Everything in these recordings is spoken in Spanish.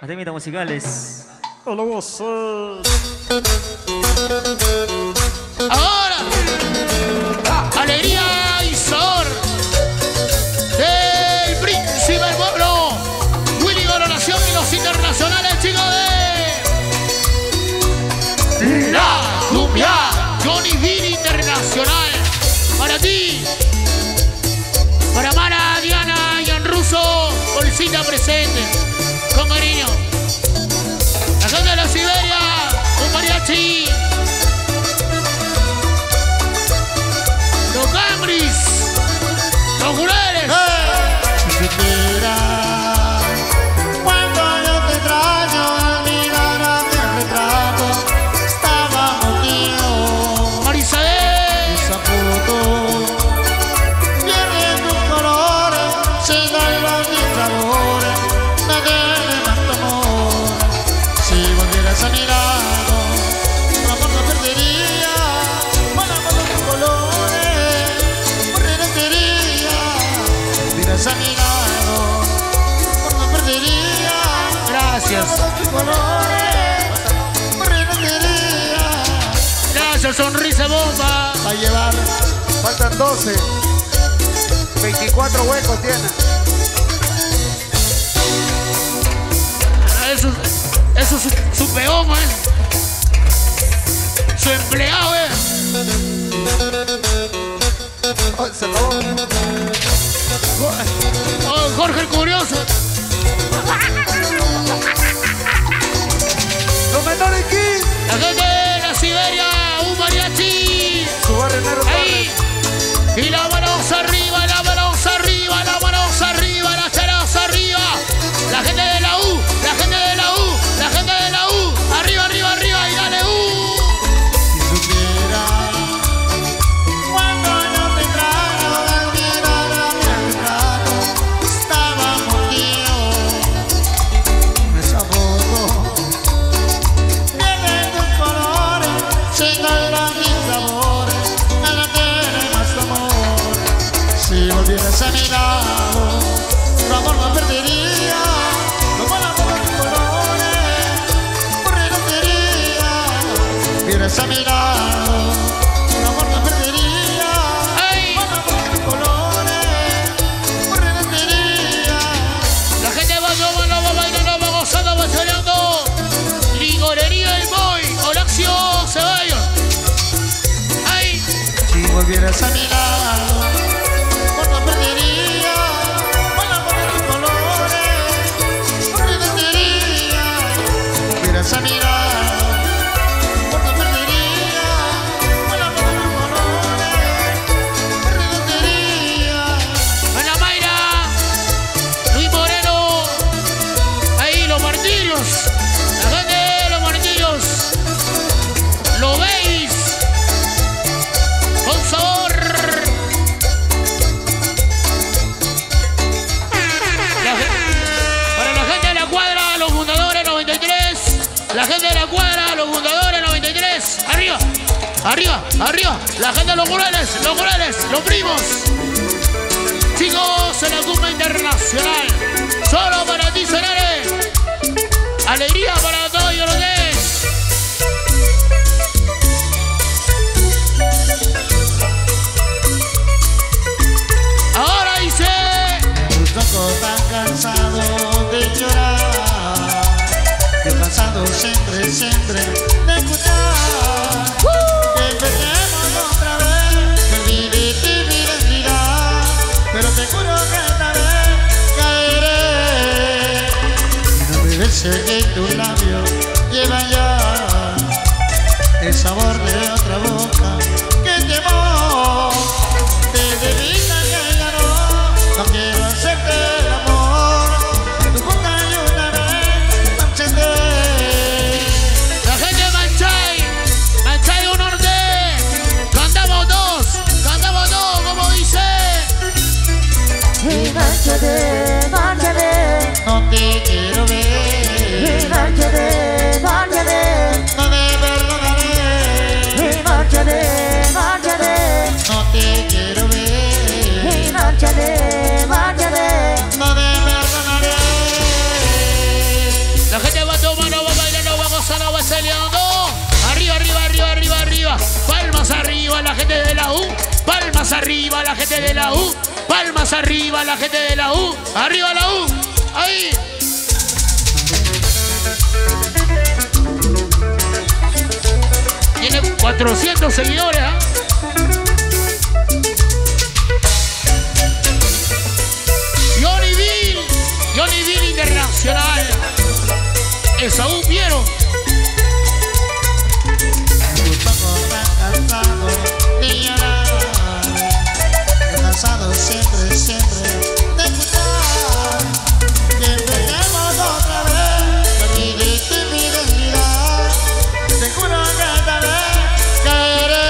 a temitas musicales. ¡Hola, vos! ¡Ahora! ¡Alegría y sabor del príncipe del pueblo! Willy Coronación y los internacionales, chicos de... ¡La cumbia! Johnny Vini Internacional. Para ti, para Mara, Diana y Anruso, bolsita presente, con cariño. La gente de la Siberia, un mariachi. ¡Los jureles! ¡Hey! Cuando yo te extraño, mi gana te retrato, estaba contigo. ¡Marisa! Desaputo, pierden tus colores, se caen los dictadores, no tienen tanto amor. Si volvieras a mirarlo, tu amor no perdería, van a matar tus colores. A mi lado, por no perdería. Gracias. Gracias, sonrisa bomba. Va a llevar. Faltan 12. 24 huecos tiene. Eso es su peón, su empleado, Oh, se acabó. Oh, Jorge el Curioso. Los menores aquí. La gente de la Siberia, un mariachi. Su barrio negro. Ahí. Y la balanza arriba, la balanza arriba, la balanza arriba, la charaza arriba. La gente de la U, la gente de la U, la gente de la U. Arriba, arriba, arriba y dale U. A mi lado, tu amor no perdería, no van a tomar tus colores, por relojería. Vienes a mi lado, tu amor no perdería, no van a tomar tus colores, por relojería. La gente va, no va bailando, va gozando, va llorando. Ligorería el boy, Alexio, Ceballos. Ay, si volvieras a mi lado. Arriba, arriba, la gente de los jureles, los primos. Chicos, en la Cumbia Internacional. Solo para ti, señores. Alegría para todos y los des. Ahora dice. Tus ojos tan cansados de llorar. Que pasado siempre, siempre de escuchar. Empecemos otra vez, mi identidad, pero te juro que esta vez caeré. No me dejes que tus labios llevan ya el sabor de otra boca que llevó. Desde mi vida que ya no quiero hacerte el amor. Tu boca y una vez marchete. Márchate, márchate, no te quiero ver. Márchate, márchate, no me perdonaré. Márchate, márchate, no te quiero ver. gente de la U, palmas arriba la gente de la U, palmas arriba la gente de la U, arriba la U, ahí. Tiene 400 seguidores, ¿ah? Johnny Vini Internacional. Esaú, ¿vieron? Siempre, siempre de cuidar, que empecemos otra vez a vivir sin mi debilidad. Te juro que tal vez caeré.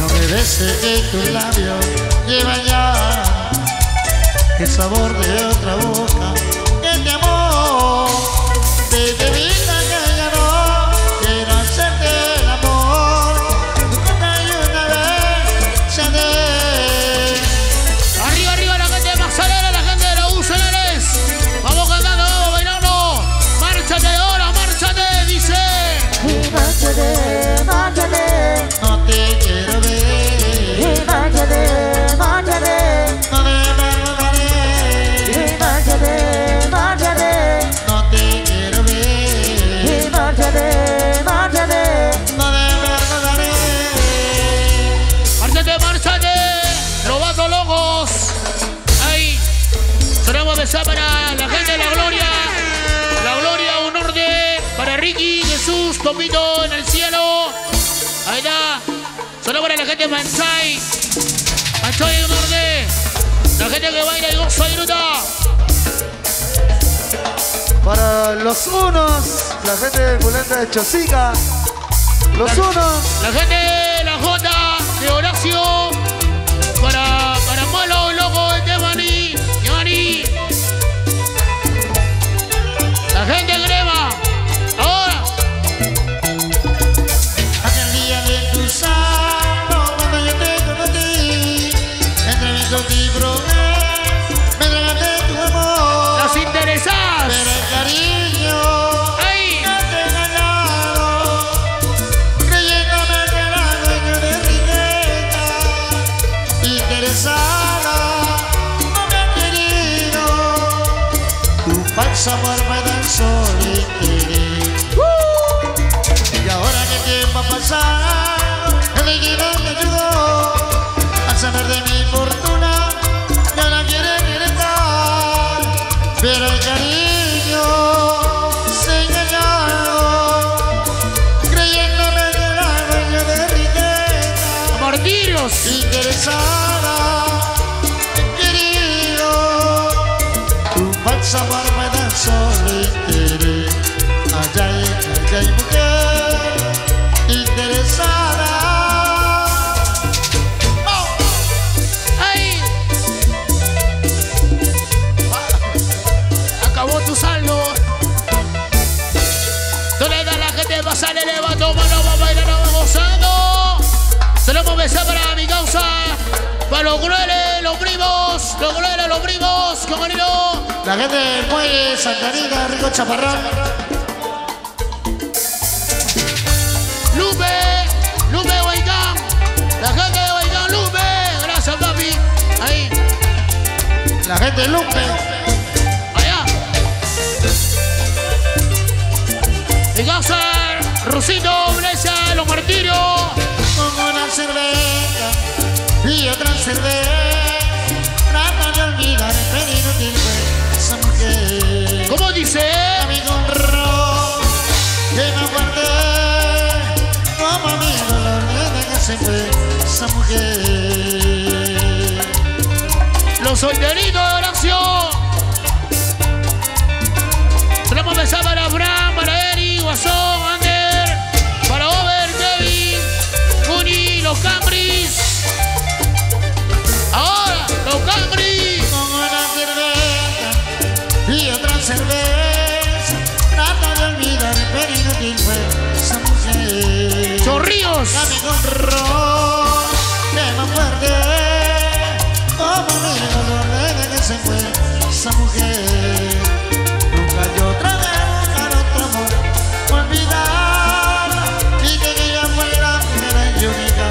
No me beses de tus labios, lleva ya el sabor de otra boca que te amó. Te evita que ya no quiero hacerte el amor. Nunca hay una vez ya te. No te quiero ver. Y bájate, bájate. No me perdonaré. Y bájate, bájate. No te quiero ver. Y bájate, bájate. No me perdonaré. Márchate, márchate. Robando locos. Ahí. Tenemos de para la gente de la gloria. La gloria, un norte. Para Ricky Jesús, Tomito en el cielo. Ahí está, solo para la gente de Mansai, Mansai del Norte, la gente que baila y goza y luta. Para los unos, la gente de Pulenta de Chosica, los unos. La gente de la Jota, de Horacio, para Molo, loco de Tebani, Giovanni. La gente de Crema, ahora. Me entregaste tu amor. Las interesadas. Pero el cariño ¡ay! Que te he ganado, creyéndome que era dueño de riqueza. Interesada, no me ha querido. Tu falso amor me danzó y querer. Y ahora que tiempo ha pasado, el líquido me ayudó a saber de mi fortuna. Pero el cariño se engañaron, creyéndome que era dueño de riqueza. Martirios. Interesada, querido. Tu falsa barba da sol y querer. Allá hay mujer interesada. Pasar el levanto, mano, vamos a bailar, vamos gozando. Se lo hemos besado para mi causa, para los crueles, los primos, los crueles, los primos, con Marino. La gente del muelle, Santarita, Rico Chaparrán. Lupe Huaycán. La gente de Huaycán, Lupe. Gracias, papi. Ahí. La gente de Lupe. Ricacer, Rusito, Blesa, los martirios. Con una cerveza y otra cerveza, trata de olvidar el inútil de esa mujer. ¿Cómo dice? Amigo honró, que me guardé, como mi dolor desde que se fue esa mujer. Los solderitos de oración. Tenemos besar para Bram, para Eri, Guasón, Ander, para Over, Kevin, Juni, los Cambris. Ahora, los Cambris. Con una cerveza y otra cerveza, trata de olvidar el perigo que fue esa mujer. Chorrillos. Amigo Ron, que más fuerte, como mi dolor desde que se fue esa mujer. Yo otra vez buscar otro amor, olvidar, y que ella fue la primera y única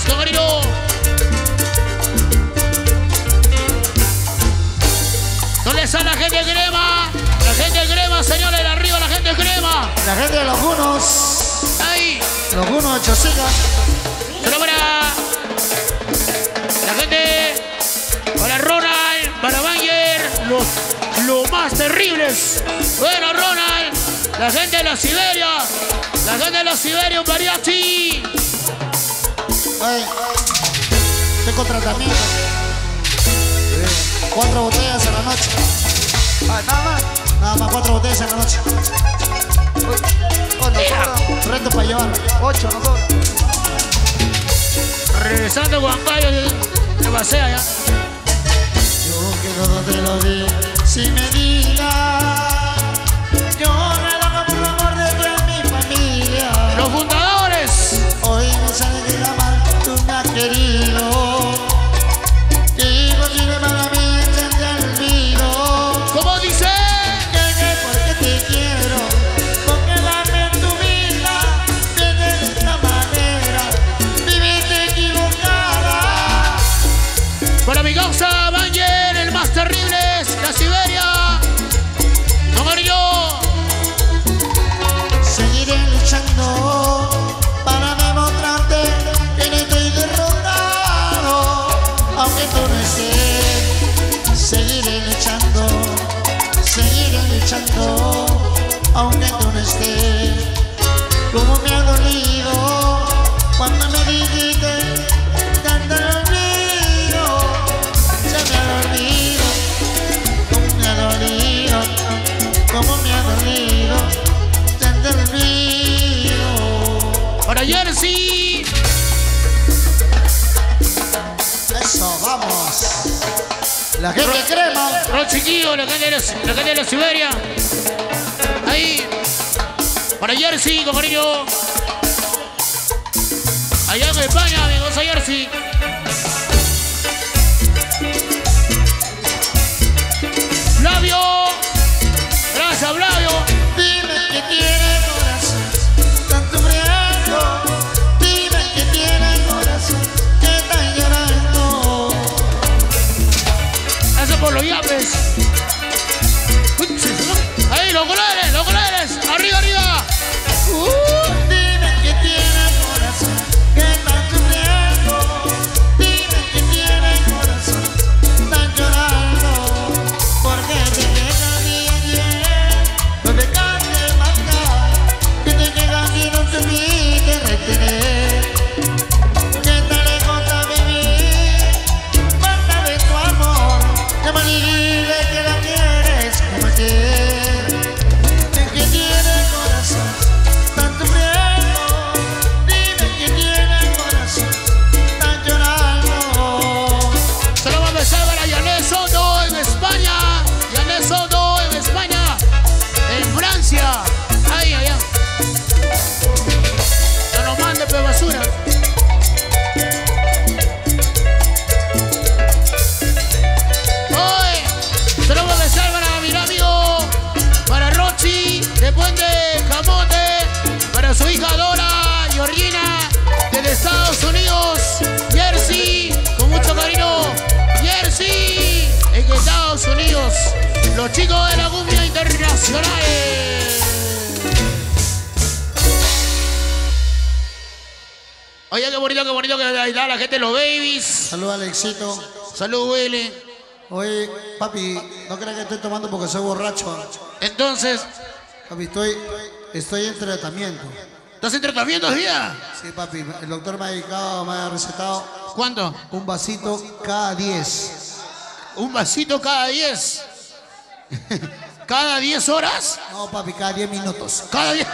¡Vamos, camarero! ¿Dónde está la gente de Crema? La gente de Crema, señores, arriba la gente de Crema. La gente de los Gunos. Ahí. Los Gunos de Chosica. Pero para la gente, para Ronald, para Banger, los más terribles. Bueno, Ronald, la gente de la Siberia. La gente de la Siberia, un mariachi. Ay, estoy contratamiento. Sí. 4 botellas en la noche. Ay, nada más. Nada más 4 botellas en la noche. Con reto para llevar. 8 nosotros. Regresando a Guampayo, te pasea ya. Yo quiero no te lo digo, si me digas. Yo nada más por el amor de tu en mi familia. Los fundadores. Hoy no sale de la mano. Querido, que contigo para mí te olvido. ¿Cómo dice? Que porque te quiero, porque dame en tu vida de esta manera, viviste equivocada. Para mi causa, Banger, el más terrible es la Siberia. No Marino. Seguiré luchando para demostrarte. Seguiré luchando, seguiré luchando, aunque tú no estés. Como me ha dolido cuando me dijiste tanto olvido, se me ha dolido, como me ha dolido, como me ha dolido, tanto olvido. Para Jersey. Eso, vamos. La gente de Crema. Ron chiquillo, la gente de la Siberia. Ahí. Para Jersey, compañero. Allá en España, amigos, a Jersey. Flavio. Gracias, Flavio. Dime que tiene corazón. Tanto frío. Dime que tiene corazón. Por los yapes. Ahí, los colores, arriba, arriba. Dime que tiene corazón, que está sufriendo. Dime que tiene corazón, está llorando. Porque te queda bien, no te cambies más nada. Que te queda aquí, no te pide retener. Los chicos de la cumbia internacional. Oye, qué bonito que está la gente de los babies. Salud, Alexito. Salud, Willy. Oye, papi, no creas que estoy tomando porque soy borracho. Entonces, papi, estoy en tratamiento. ¿Estás en tratamiento, día? Sí, papi, el doctor me ha dedicado, me ha recetado. ¿Cuánto? Un vasito cada 10. ¿Un vasito cada 10? ¿Cada 10 horas? No, papi, cada 10 minutos. Cada 10.